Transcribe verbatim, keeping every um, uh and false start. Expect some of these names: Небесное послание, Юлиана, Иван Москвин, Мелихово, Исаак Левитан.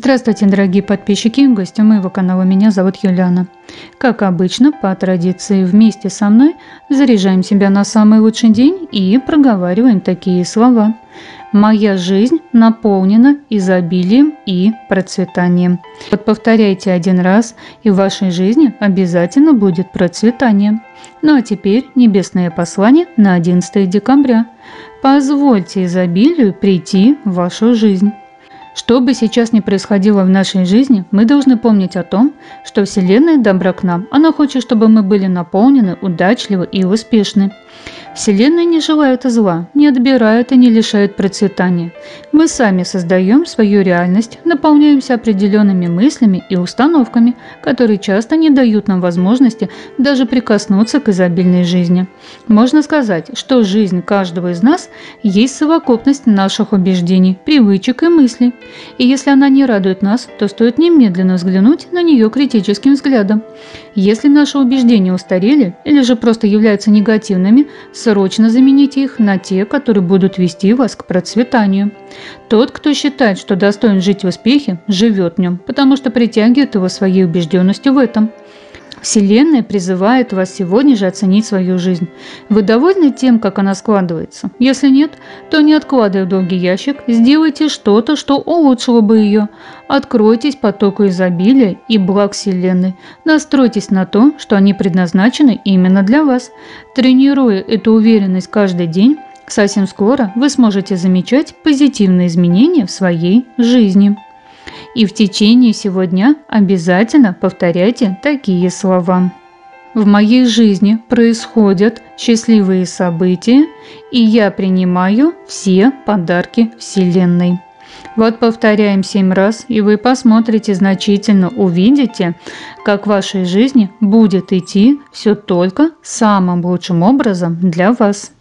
Здравствуйте, дорогие подписчики и гости моего канала. Меня зовут Юлиана. Как обычно, по традиции, вместе со мной заряжаем себя на самый лучший день и проговариваем такие слова. Моя жизнь наполнена изобилием и процветанием. Вот повторяйте один раз, и в вашей жизни обязательно будет процветание. Ну а теперь небесное послание на одиннадцатое декабря. Позвольте изобилию прийти в вашу жизнь. Что бы сейчас ни происходило в нашей жизни, мы должны помнить о том, что Вселенная добра к нам. Она хочет, чтобы мы были наполнены, удачливы и успешны. Вселенная не желает зла, не отбирает и не лишает процветания. Мы сами создаем свою реальность, наполняемся определенными мыслями и установками, которые часто не дают нам возможности даже прикоснуться к изобильной жизни. Можно сказать, что жизнь каждого из нас есть совокупность наших убеждений, привычек и мыслей. И если она не радует нас, то стоит немедленно взглянуть на нее критическим взглядом. Если наши убеждения устарели или же просто являются негативными, срочно замените их на те, которые будут вести вас к процветанию. Тот, кто считает, что достоин жить в успехе, живет в нем, потому что притягивает его своей убежденностью в этом. Вселенная призывает вас сегодня же оценить свою жизнь. Вы довольны тем, как она складывается? Если нет, то не откладывая в долгий ящик, сделайте что-то, что улучшило бы ее. Откройтесь потоку изобилия и благ Вселенной. Настройтесь на то, что они предназначены именно для вас. Тренируя эту уверенность каждый день, совсем скоро вы сможете замечать позитивные изменения в своей жизни. И в течение всего дня обязательно повторяйте такие слова. В моей жизни происходят счастливые события, и я принимаю все подарки Вселенной. Вот повторяем семь раз, и вы посмотрите, значительно увидите, как в вашей жизни будет идти все только самым лучшим образом для вас.